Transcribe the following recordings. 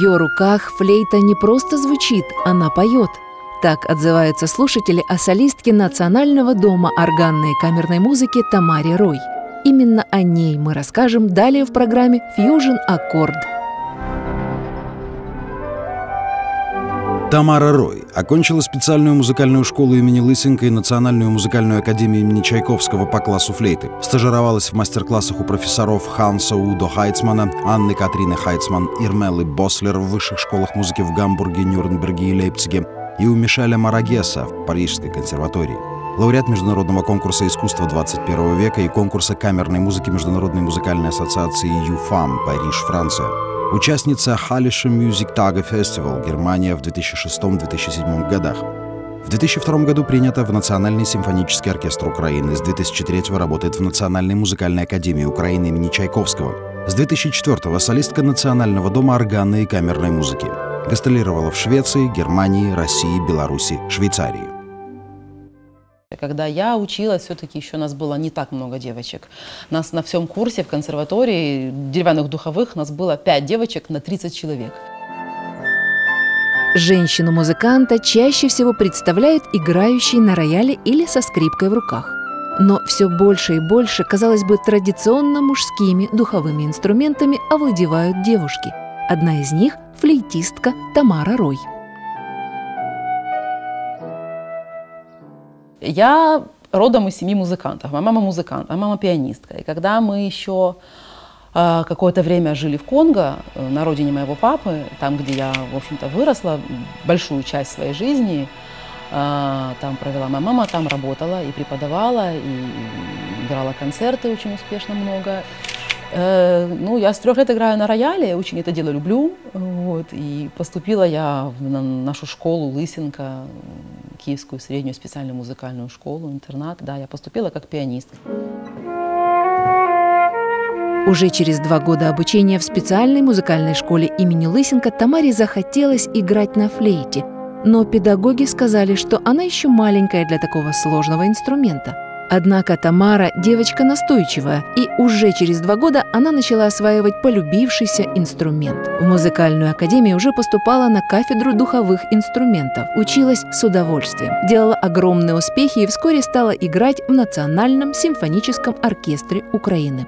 ее руках флейта не просто звучит, она поет. Так отзываются слушатели о солистке Национального дома органной и камерной музыки Тамаре Рой. Именно о ней мы расскажем далее в программе «Fusion-аккорд». Тамара Рой окончила специальную музыкальную школу имени Лысенко и Национальную музыкальную академию имени Чайковского по классу флейты. Стажировалась в мастер-классах у профессоров Ханса Удо Хайцмана, Анны Катрины Хайцман, Ирмели Босслер в высших школах музыки в Гамбурге, Нюрнберге и Лейпциге и у Мишеля Марагеса в Парижской консерватории. Лауреат Международного конкурса искусства 21 века и конкурса камерной музыки Международной музыкальной ассоциации ЮФАМ, Париж, Франция. Участница Халиши Мюзик Тага Фестивал, Германия, в 2006-2007 годах. В 2002 году принята в Национальный симфонический оркестр Украины. С 2003 работает в Национальной музыкальной академии Украины имени Чайковского. С 2004 солистка Национального дома органной и камерной музыки. Гастролировала в Швеции, Германии, России, Беларуси, Швейцарии. Когда я училась, все-таки еще нас было не так много девочек. Нас на всем курсе в консерватории деревянных духовых нас было 5 девочек на 30 человек. Женщину-музыканта чаще всего представляют играющей на рояле или со скрипкой в руках. Но все больше и больше, казалось бы, традиционно мужскими духовыми инструментами овладевают девушки. Одна из них – флейтистка Тамара Рой. Я родом из семьи музыкантов. Моя мама музыкант, а мама пианистка. И когда мы еще какое-то время жили в Конго, на родине моего папы, там, где я, в общем-то, выросла, большую часть своей жизни там провела. Моя мама там работала и преподавала, и играла концерты очень успешно много. Ну, я с 3 лет играю на рояле, очень это дело люблю. Вот, и поступила я в нашу школу Лысенко, Киевскую среднюю специальную музыкальную школу, интернат. Да, я поступила как пианист. Уже через 2 года обучения в специальной музыкальной школе имени Лысенко Тамаре захотелось играть на флейте. Но педагоги сказали, что она еще маленькая для такого сложного инструмента. Однако Тамара – девочка настойчивая, и уже через 2 года она начала осваивать полюбившийся инструмент. В музыкальную академию уже поступала на кафедру духовых инструментов, училась с удовольствием, делала огромные успехи и вскоре стала играть в Национальном симфоническом оркестре Украины.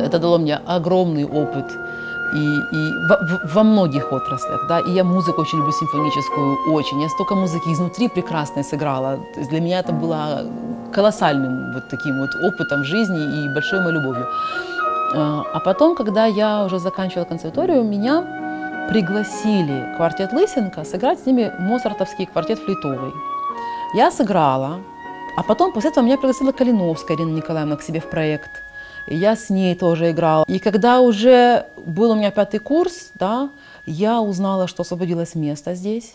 Это дало мне огромный опыт. И во многих отраслях, да, и я музыку очень люблю, симфоническую очень. Я столько музыки изнутри прекрасной сыграла. То есть для меня это было колоссальным вот таким вот опытом жизни и большой моей любовью. А потом, когда я уже заканчивала консерваторию, меня пригласили квартет Лысенко сыграть с ними моцартовский квартет флейтовый. Я сыграла, а потом после этого меня пригласила Калиновская Ирина Николаевна к себе в проект. И я с ней тоже играла. И когда уже был у меня 5-й курс, да, я узнала, что освободилось место здесь.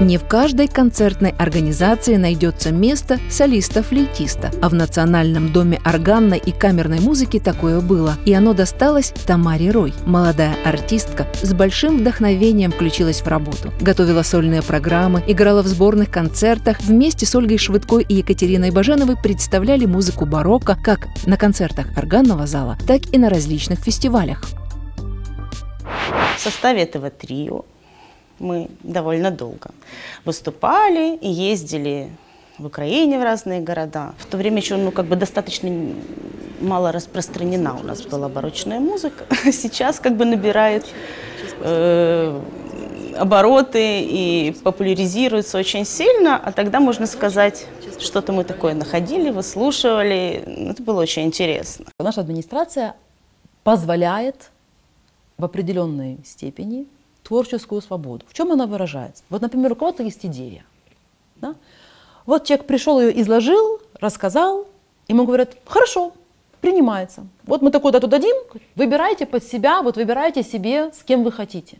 Не в каждой концертной организации найдется место солиста-флейтиста. А в Национальном доме органной и камерной музыки такое было. И оно досталось Тамаре Рой. Молодая артистка с большим вдохновением включилась в работу. Готовила сольные программы, играла в сборных концертах. Вместе с Ольгой Швыдкой и Екатериной Баженовой представляли музыку барокко как на концертах органного зала, так и на различных фестивалях. В составе этого трио мы довольно долго выступали и ездили в Украине в разные города. В то время еще, ну, как бы достаточно мало распространена у нас была барочная музыка. Сейчас как бы набирает обороты и популяризируется очень сильно. А тогда, можно сказать, что-то мы такое находили, выслушивали. Это было очень интересно. Наша администрация позволяет в определенной степени творческую свободу. В чем она выражается? Вот, например, у кого-то есть идея. Да? Вот человек пришел, ее изложил, рассказал, ему говорят: хорошо, принимается. Вот мы такую дату дадим, выбирайте под себя, вот выбирайте себе, с кем вы хотите.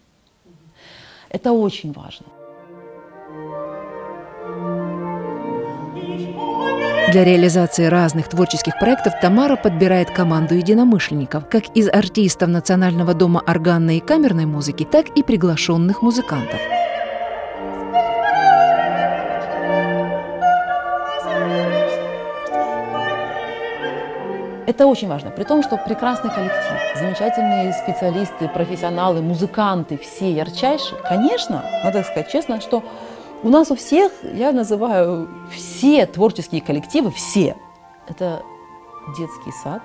Это очень важно. Для реализации разных творческих проектов Тамара подбирает команду единомышленников, как из артистов Национального дома органной и камерной музыки, так и приглашенных музыкантов. Это очень важно, при том, что прекрасный коллектив, замечательные специалисты, профессионалы, музыканты, все ярчайшие. Конечно, надо сказать честно, что у нас у всех, я называю все творческие коллективы, все, это детский сад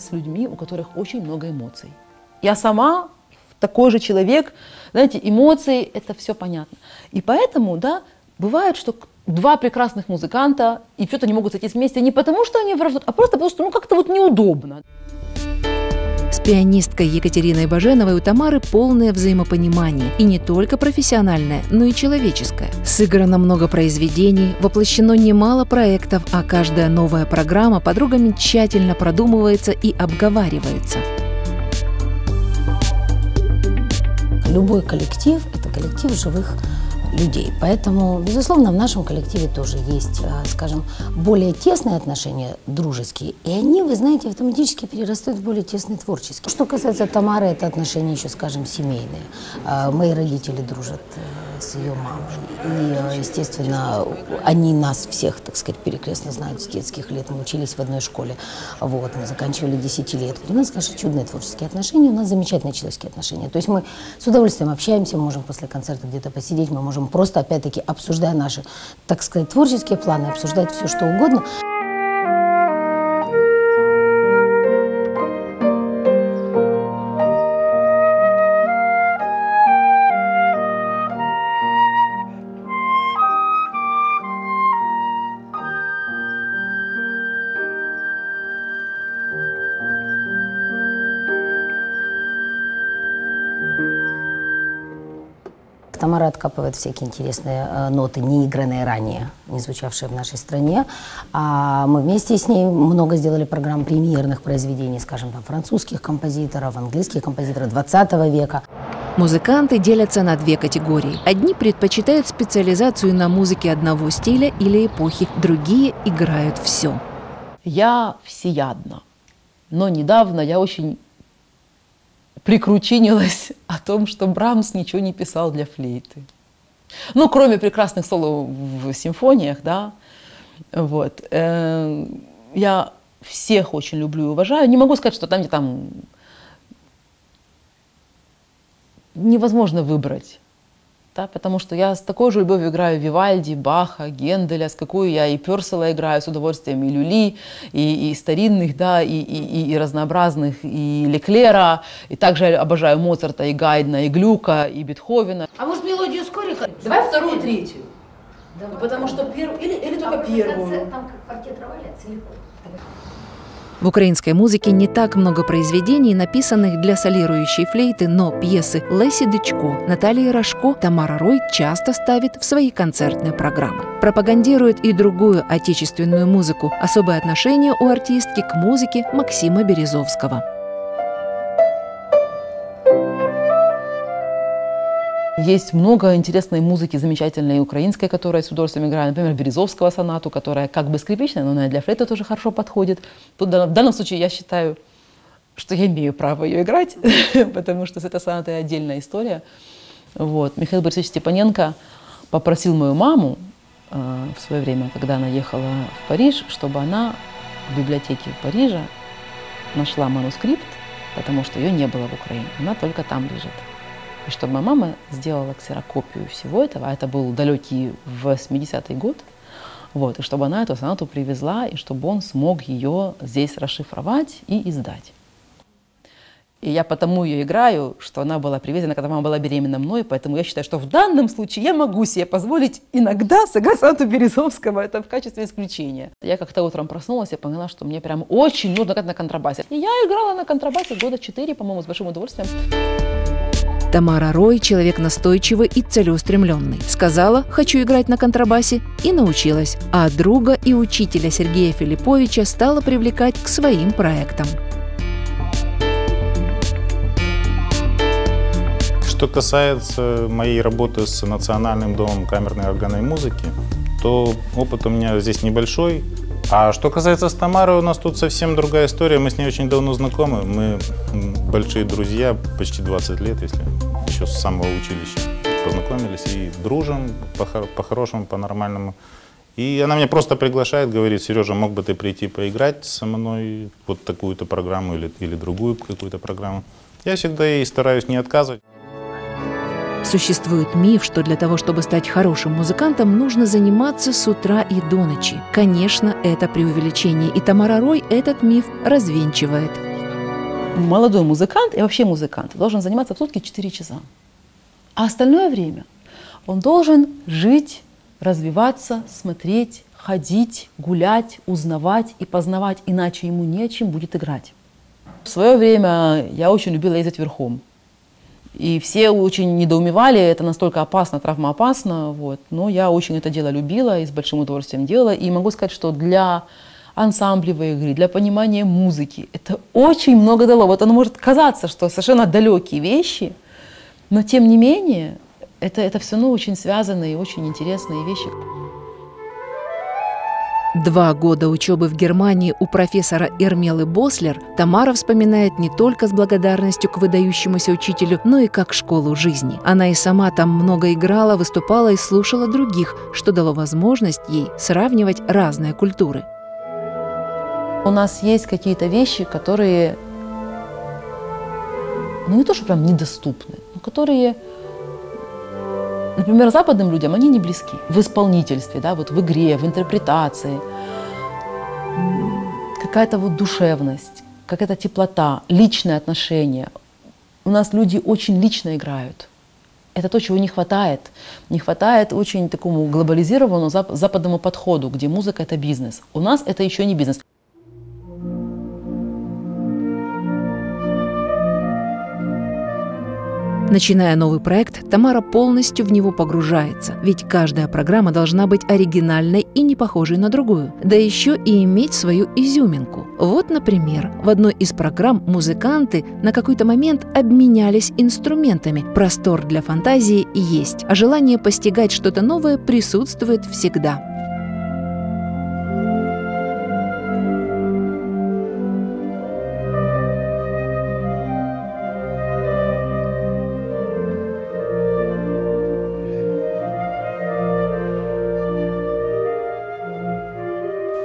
с людьми, у которых очень много эмоций. Я сама такой же человек, знаете, эмоции, это все понятно. И поэтому, да, бывает, что два прекрасных музыканта, и что-то не могут сойтись вместе не потому, что они враждуют, а просто потому, что ну как-то вот неудобно. С пианисткой Екатериной Баженовой у Тамары полное взаимопонимание. И не только профессиональное, но и человеческое. Сыграно много произведений, воплощено немало проектов, а каждая новая программа подругами тщательно продумывается и обговаривается. Любой коллектив – это коллектив живых людей. Поэтому, безусловно, в нашем коллективе тоже есть, скажем, более тесные отношения, дружеские, и они, вы знаете, автоматически перерастают в более тесные творческие. Что касается Тамары, это отношения еще, скажем, семейные. Мои родители дружат с ее мамой. И, естественно, они нас всех, так сказать, перекрестно знают с детских лет. Мы учились в одной школе, вот, мы заканчивали 10 лет. У нас, конечно, чудные творческие отношения, у нас замечательные человеческие отношения. То есть мы с удовольствием общаемся, можем после концерта где-то посидеть, мы можем просто, опять-таки, обсуждая наши, так сказать, творческие планы, обсуждать все, что угодно. Тамара откапывает всякие интересные ноты, не игранные ранее, не звучавшие в нашей стране. А мы вместе с ней много сделали программ премьерных произведений, скажем, там, французских композиторов, английских композиторов 20 века. Музыканты делятся на две категории. Одни предпочитают специализацию на музыке одного стиля или эпохи, другие играют все. Я всеядна, но недавно я очень прикручинилась о том, что Брамс ничего не писал для флейты. Ну, кроме прекрасных соло в симфониях, да. Вот. Я всех очень люблю и уважаю. Не могу сказать, что там, где там невозможно выбрать. Да, потому что я с такой же любовью играю Вивальди, Баха, Генделя, с какой я и Персела играю с удовольствием, и Люли, и старинных, да, и разнообразных, и Леклера, и также обожаю Моцарта, и Гайдна, и Глюка, и Бетховена. А может, мелодию Скорика? Давай вторую, третью. Давай. Потому что первую, или только первую. Концерт, там как квартет Раваля, целиком. В украинской музыке не так много произведений, написанных для солирующей флейты, но пьесы Леси Дычко, Натальи Рошко, Тамара Рой часто ставит в свои концертные программы. Пропагандирует и другую отечественную музыку. Особое отношение у артистки к музыке Максима Березовского. Есть много интересной музыки, замечательной украинской, которая с удовольствием играет. Например, Березовского сонату, которая как бы скрипичная, но она для флейты тоже хорошо подходит. Тут, в данном случае я считаю, что я имею право ее играть, потому что с этой сонатой отдельная история. Вот. Михаил Борисович Степаненко попросил мою маму в свое время, когда она ехала в Париж, чтобы она в библиотеке Парижа нашла манускрипт, потому что ее не было в Украине. Она только там лежит. И чтобы моя мама сделала ксерокопию всего этого, а это был далекий 80-й год, вот, и чтобы она эту сонату привезла, и чтобы он смог ее здесь расшифровать и издать. И я потому ее играю, что она была привезена, когда мама была беременна мной, поэтому я считаю, что в данном случае я могу себе позволить иногда сыграть сонату Березовского, это в качестве исключения. Я как-то утром проснулась и поняла, что мне прям очень нужно играть на контрабасе. И я играла на контрабасе года 4, по-моему, с большим удовольствием. Тамара Рой – человек настойчивый и целеустремленный. Сказала «хочу играть на контрабасе» и научилась. А друга и учителя Сергея Филиповича стала привлекать к своим проектам. Что касается моей работы с Национальным домом камерной и органной музыки, то опыт у меня здесь небольшой. А что касается с Тамарой, у нас тут совсем другая история. Мы с ней очень давно знакомы. Мы большие друзья, почти 20 лет, если еще с самого училища познакомились. И дружим по-хорошему, по-нормальному. И она меня просто приглашает, говорит: Сережа, мог бы ты прийти поиграть со мной вот такую-то программу или другую какую-то программу. Я всегда ей стараюсь не отказывать. Существует миф, что для того, чтобы стать хорошим музыкантом, нужно заниматься с утра и до ночи. Конечно, это преувеличение, и Тамара Рой этот миф развенчивает. Молодой музыкант и вообще музыкант должен заниматься в сутки 4 часа. А остальное время он должен жить, развиваться, смотреть, ходить, гулять, узнавать и познавать, иначе ему не о чем будет играть. В свое время я очень любила ездить верхом. И все очень недоумевали, это настолько опасно, травмоопасно, вот. Но я очень это дело любила и с большим удовольствием делала. И могу сказать, что для ансамблевой игры, для понимания музыки это очень много дало. Вот оно может казаться, что совершенно далекие вещи, но тем не менее это все равно очень связанные и очень интересные вещи. 2 года учебы в Германии у профессора Ирмели Босслер Тамара вспоминает не только с благодарностью к выдающемуся учителю, но и как школу жизни. Она и сама там много играла, выступала и слушала других, что дало возможность ей сравнивать разные культуры. У нас есть какие-то вещи, которые, ну не то что прям недоступны, но которые, например, западным людям они не близки. В исполнительстве, да, вот в игре, в интерпретации. Какая-то вот душевность, какая-то теплота, личные отношения. У нас люди очень лично играют. Это то, чего не хватает. Не хватает очень такому глобализированному западному подходу, где музыка – это бизнес. У нас это еще не бизнес. Начиная новый проект, Тамара полностью в него погружается, ведь каждая программа должна быть оригинальной и не похожей на другую, да еще и иметь свою изюминку. Вот, например, в одной из программ музыканты на какой-то момент обменялись инструментами. Простор для фантазии есть, а желание постигать что-то новое присутствует всегда.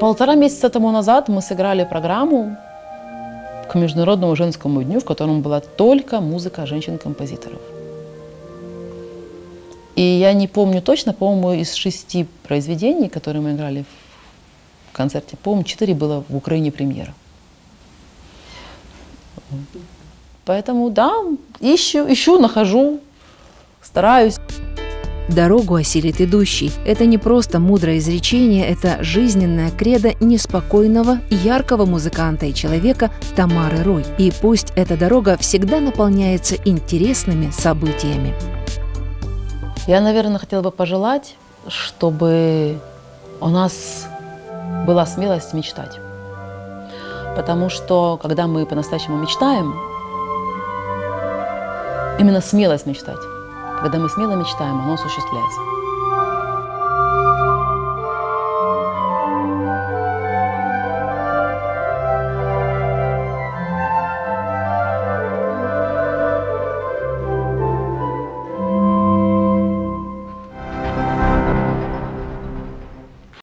Полтора месяца тому назад мы сыграли программу к Международному женскому дню, в котором была только музыка женщин-композиторов. И я не помню точно, по-моему, из 6 произведений, которые мы играли в концерте, по-моему, 4 было в Украине премьера. Поэтому, да, ищу, нахожу, стараюсь. «Дорогу осилит идущий» – это не просто мудрое изречение, это жизненная кредо неспокойного, яркого музыканта и человека Тамары Рой. И пусть эта дорога всегда наполняется интересными событиями. Я, наверное, хотела бы пожелать, чтобы у нас была смелость мечтать. Потому что, когда мы по-настоящему мечтаем, именно смелость мечтать. Когда мы смело мечтаем, оно осуществляется.